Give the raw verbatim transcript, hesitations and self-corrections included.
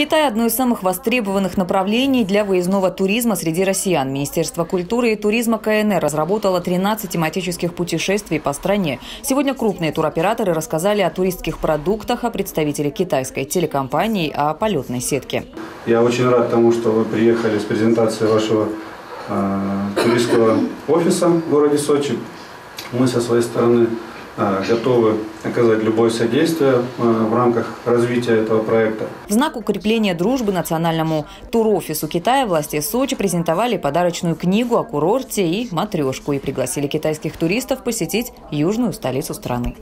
Китай – одно из самых востребованных направлений для выездного туризма среди россиян. Министерство культуры и туризма ка эн эр разработало тринадцать тематических путешествий по стране. Сегодня крупные туроператоры рассказали о туристских продуктах, о представителях китайской телекомпании, о полетной сетке. Я очень рад тому, что вы приехали с презентацией вашего э, туристского офиса в городе Сочи. Мы со своей стороны готовы оказать любое содействие в рамках развития этого проекта. В знак укрепления дружбы национальному турофису Китая власти Сочи презентовали подарочную книгу о курорте и матрешку и пригласили китайских туристов посетить южную столицу страны.